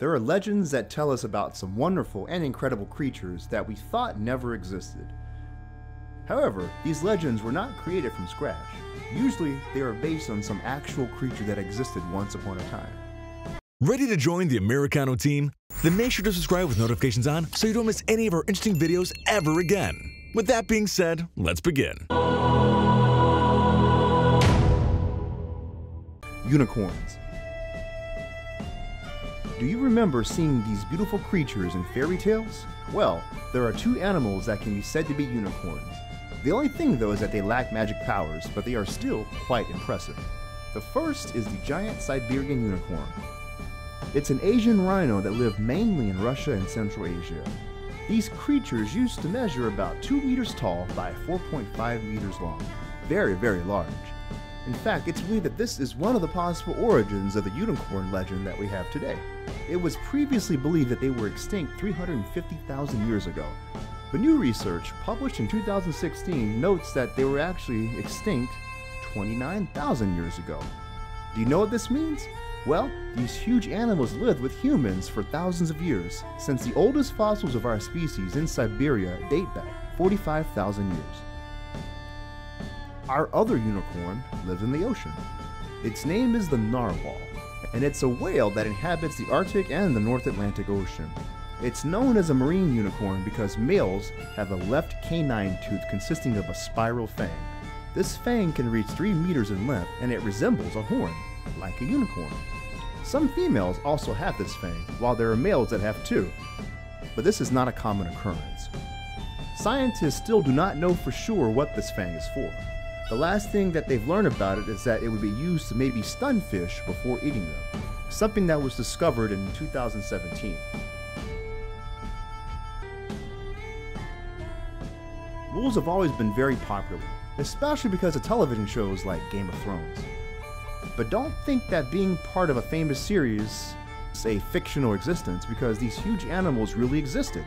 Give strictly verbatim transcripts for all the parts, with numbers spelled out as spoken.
There are legends that tell us about some wonderful and incredible creatures that we thought never existed. However, these legends were not created from scratch. Usually, they are based on some actual creature that existed once upon a time. Ready to join the Americano team? Then make sure to subscribe with notifications on so you don't miss any of our interesting videos ever again. With that being said, let's begin. Unicorns. Do you remember seeing these beautiful creatures in fairy tales? Well, there are two animals that can be said to be unicorns. The only thing though is that they lack magic powers, but they are still quite impressive. The first is the giant Siberian unicorn. It's an Asian rhino that lived mainly in Russia and Central Asia. These creatures used to measure about two meters tall by four point five meters long. Very, very large. In fact, it's believed that this is one of the possible origins of the unicorn legend that we have today. It was previously believed that they were extinct three hundred fifty thousand years ago, but new research published in two thousand sixteen notes that they were actually extinct twenty-nine thousand years ago. Do you know what this means? Well, these huge animals lived with humans for thousands of years, since the oldest fossils of our species in Siberia date back forty-five thousand years. Our other unicorn lives in the ocean. Its name is the narwhal, and it's a whale that inhabits the Arctic and the North Atlantic Ocean. It's known as a marine unicorn because males have a left canine tooth consisting of a spiral fang. This fang can reach three meters in length, and it resembles a horn, like a unicorn. Some females also have this fang, while there are males that have two, but this is not a common occurrence. Scientists still do not know for sure what this fang is for. The last thing that they've learned about it is that it would be used to maybe stun fish before eating them, something that was discovered in two thousand seventeen. Wolves have always been very popular, especially because of television shows like Game of Thrones. But don't think that being part of a famous series is a fictional existence, because these huge animals really existed.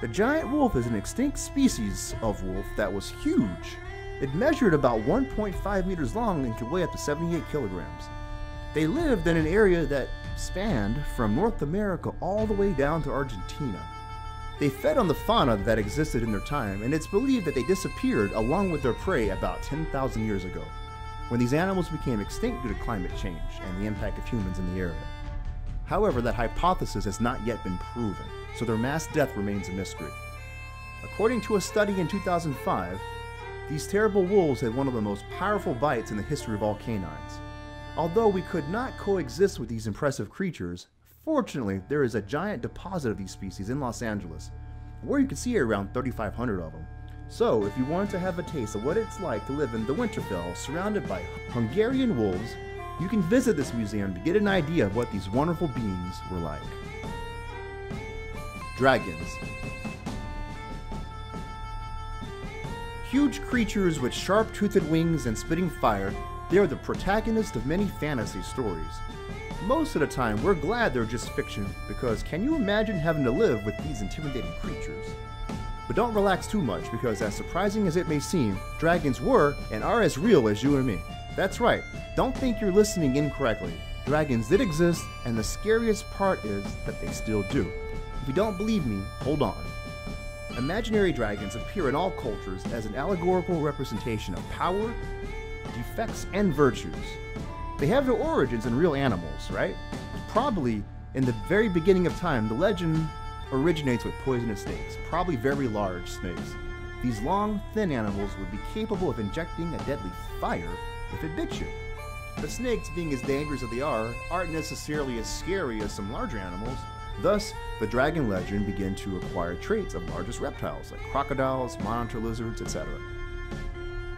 The giant wolf is an extinct species of wolf that was huge. It measured about one point five meters long and could weigh up to seventy-eight kilograms. They lived in an area that spanned from North America all the way down to Argentina. They fed on the fauna that existed in their time, and it's believed that they disappeared along with their prey about ten thousand years ago, when these animals became extinct due to climate change and the impact of humans in the area. However, that hypothesis has not yet been proven, so their mass death remains a mystery. According to a study in two thousand five, these terrible wolves had one of the most powerful bites in the history of all canines. Although we could not coexist with these impressive creatures, fortunately there is a giant deposit of these species in Los Angeles, where you can see around thirty-five hundred of them. So if you wanted to have a taste of what it's like to live in the Winterfell surrounded by Hungarian wolves, you can visit this museum to get an idea of what these wonderful beings were like. Dragons. Huge creatures with sharp-toothed wings and spitting fire, they are the protagonists of many fantasy stories. Most of the time, we're glad they're just fiction, because can you imagine having to live with these intimidating creatures? But don't relax too much, because as surprising as it may seem, dragons were and are as real as you and me. That's right, don't think you're listening incorrectly. Dragons did exist, and the scariest part is that they still do. If you don't believe me, hold on. Imaginary dragons appear in all cultures as an allegorical representation of power, defects, and virtues. They have their origins in real animals, right? Probably in the very beginning of time, the legend originates with poisonous snakes, probably very large snakes. These long, thin animals would be capable of injecting a deadly fire if it bit you. The snakes, being as dangerous as they are, aren't necessarily as scary as some larger animals. Thus, the dragon legend began to acquire traits of largest reptiles like crocodiles, monitor lizards, et cetera.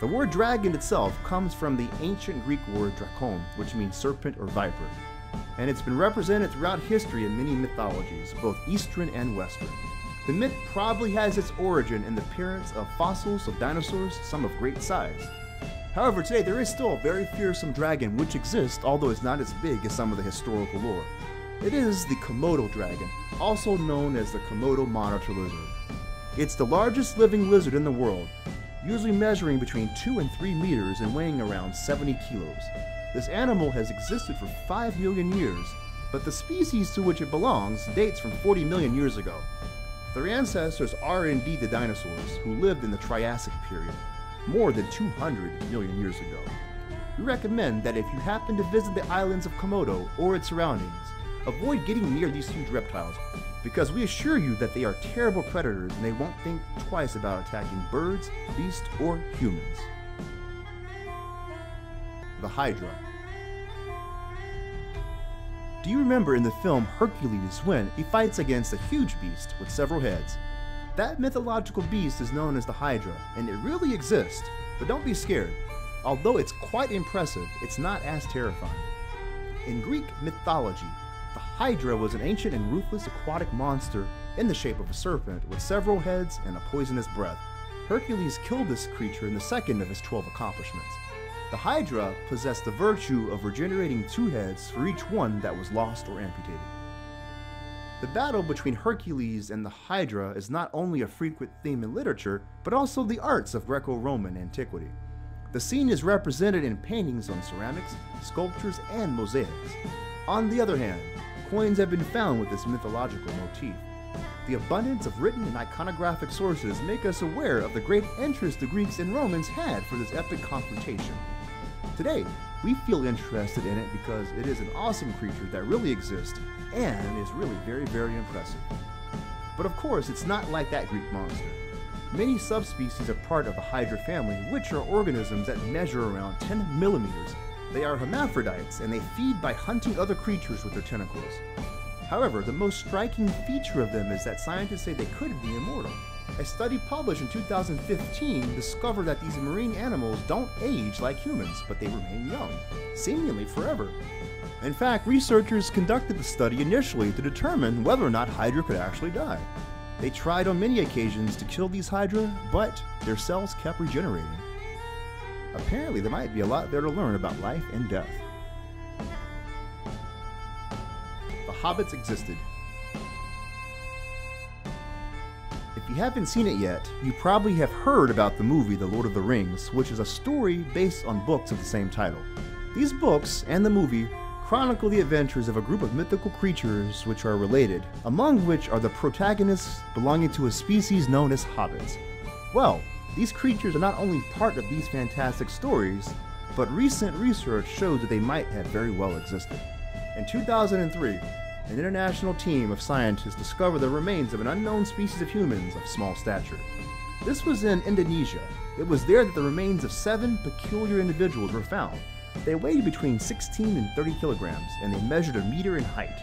The word dragon itself comes from the ancient Greek word drakon, which means serpent or viper, and it's been represented throughout history in many mythologies, both Eastern and Western. The myth probably has its origin in the appearance of fossils of dinosaurs, some of great size. However, today there is still a very fearsome dragon which exists, although it's not as big as some of the historical lore. It is the Komodo dragon, also known as the Komodo monitor lizard. It's the largest living lizard in the world, usually measuring between two and three meters and weighing around seventy kilos. This animal has existed for five million years, but the species to which it belongs dates from forty million years ago. Their ancestors are indeed the dinosaurs who lived in the Triassic period, more than two hundred million years ago. We recommend that if you happen to visit the islands of Komodo or its surroundings, avoid getting near these huge reptiles, because we assure you that they are terrible predators and they won't think twice about attacking birds, beasts, or humans. The Hydra. Do you remember in the film Hercules when he fights against a huge beast with several heads? That mythological beast is known as the Hydra, and it really exists, but don't be scared. Although it's quite impressive, it's not as terrifying. In Greek mythology, the Hydra was an ancient and ruthless aquatic monster in the shape of a serpent with several heads and a poisonous breath. Hercules killed this creature in the second of his twelve accomplishments. The Hydra possessed the virtue of regenerating two heads for each one that was lost or amputated. The battle between Hercules and the Hydra is not only a frequent theme in literature, but also the arts of Greco-Roman antiquity. The scene is represented in paintings on ceramics, sculptures, and mosaics. On the other hand, coins have been found with this mythological motif. The abundance of written and iconographic sources make us aware of the great interest the Greeks and Romans had for this epic confrontation. Today, we feel interested in it because it is an awesome creature that really exists and is really very, very impressive. But of course, it's not like that Greek monster. Many subspecies are part of the Hydra family, which are organisms that measure around ten millimeters. They are hermaphrodites and they feed by hunting other creatures with their tentacles. However, the most striking feature of them is that scientists say they could be immortal. A study published in two thousand fifteen discovered that these marine animals don't age like humans, but they remain young, seemingly forever. In fact, researchers conducted the study initially to determine whether or not Hydra could actually die. They tried on many occasions to kill these Hydra, but their cells kept regenerating. Apparently, there might be a lot there to learn about life and death. The hobbits existed. If you haven't seen it yet, you probably have heard about the movie The Lord of the Rings, which is a story based on books of the same title. These books and the movie chronicle the adventures of a group of mythical creatures which are related, among which are the protagonists belonging to a species known as hobbits. Well, these creatures are not only part of these fantastic stories, but recent research showed that they might have very well existed. In two thousand three, an international team of scientists discovered the remains of an unknown species of humans of small stature. This was in Indonesia. It was there that the remains of seven peculiar individuals were found. They weighed between sixteen and thirty kilograms, and they measured a meter in height.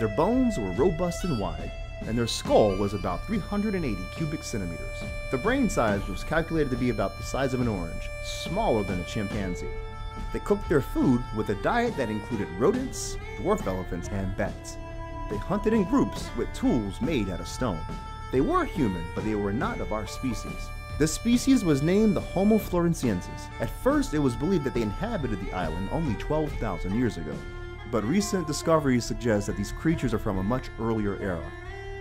Their bones were robust and wide, and their skull was about three hundred eighty cubic centimeters. The brain size was calculated to be about the size of an orange, smaller than a chimpanzee. They cooked their food with a diet that included rodents, dwarf elephants, and bats. They hunted in groups with tools made out of stone. They were human, but they were not of our species. This species was named the Homo floresiensis. At first, it was believed that they inhabited the island only twelve thousand years ago, but recent discoveries suggest that these creatures are from a much earlier era.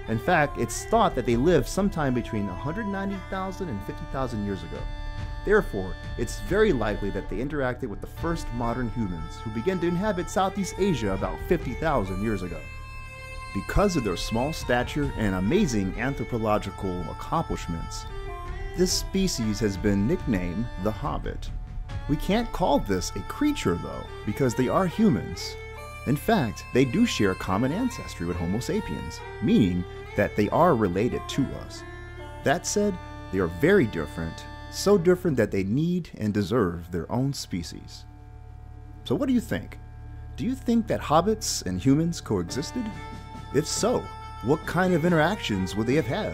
In fact, it's thought that they lived sometime between one hundred ninety thousand and fifty thousand years ago. Therefore, it's very likely that they interacted with the first modern humans, who began to inhabit Southeast Asia about fifty thousand years ago. Because of their small stature and amazing anthropological accomplishments, this species has been nicknamed the Hobbit. We can't call this a creature, though, because they are humans. In fact, they do share common ancestry with Homo sapiens, meaning that they are related to us. That said, they are very different. So different that they need and deserve their own species. So what do you think? Do you think that hobbits and humans coexisted? If so, what kind of interactions would they have had?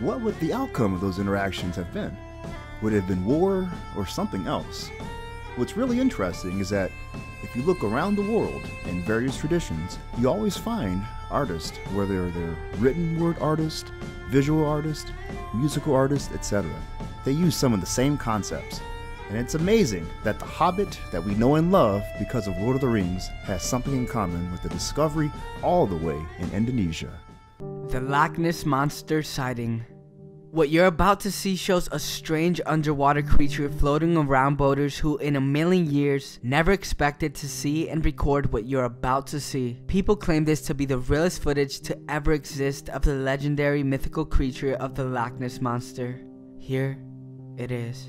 What would the outcome of those interactions have been? Would it have been war or something else? What's really interesting is that if you look around the world in various traditions, you always find artists, whether they're written word artists, visual artists, musical artists, et cetera. They use some of the same concepts, and it's amazing that the Hobbit that we know and love because of Lord of the Rings has something in common with the discovery all the way in Indonesia. The Loch Ness monster sighting. What you're about to see shows a strange underwater creature floating around boaters who in a million years never expected to see and record what you're about to see. People claim this to be the realest footage to ever exist of the legendary mythical creature of the Loch Ness monster. Here it is.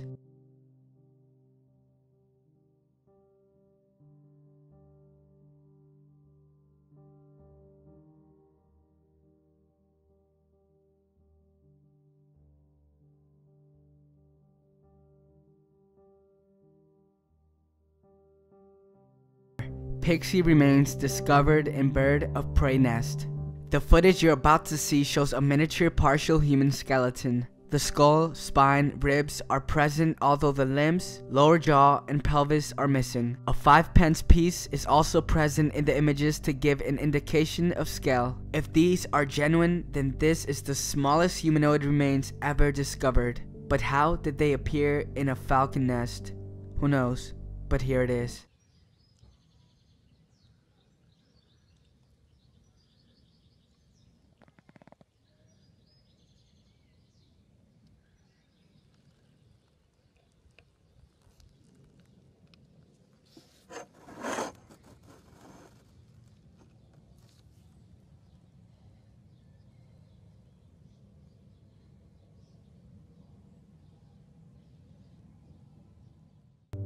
Pixie remains discovered in bird of prey nest. The footage you're about to see shows a miniature partial human skeleton. The skull, spine, ribs are present, although the limbs, lower jaw, and pelvis are missing. A five pence piece is also present in the images to give an indication of scale. If these are genuine, then this is the smallest humanoid remains ever discovered. But how did they appear in a falcon nest? Who knows? But here it is.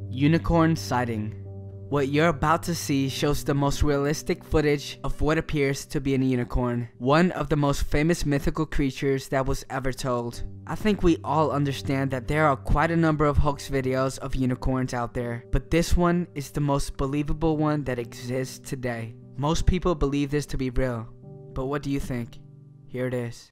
Unicorn sighting. What you're about to see shows the most realistic footage of what appears to be a unicorn, one of the most famous mythical creatures that was ever told. I think we all understand that there are quite a number of hoax videos of unicorns out there, but this one is the most believable one that exists today. Most people believe this to be real, but what do you think? Here it is.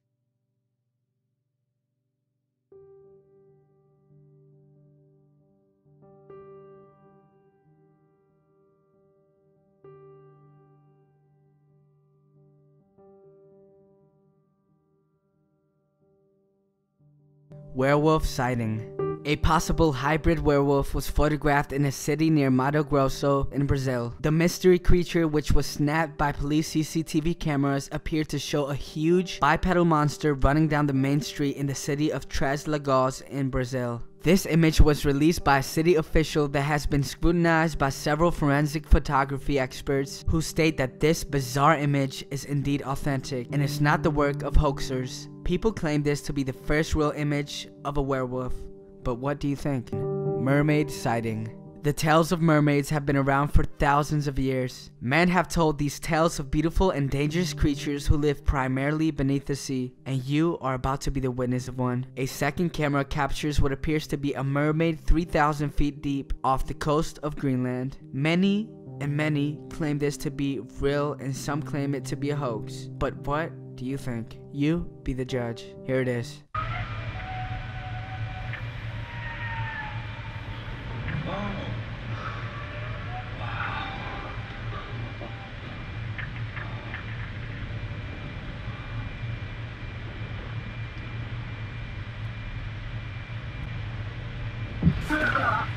Werewolf sighting. A possible hybrid werewolf was photographed in a city near Mato Grosso in Brazil. The mystery creature, which was snapped by police C C T V cameras, appeared to show a huge bipedal monster running down the main street in the city of Três Lagoas in Brazil. This image was released by a city official that has been scrutinized by several forensic photography experts who state that this bizarre image is indeed authentic and is not the work of hoaxers. People claim this to be the first real image of a werewolf, but what do you think? Mermaid sighting. The tales of mermaids have been around for thousands of years. Men have told these tales of beautiful and dangerous creatures who live primarily beneath the sea, and you are about to be the witness of one. A second camera captures what appears to be a mermaid three thousand feet deep off the coast of Greenland. Many and many claim this to be real, and some claim it to be a hoax. But what do you think? You be the judge. Here it is. Wow.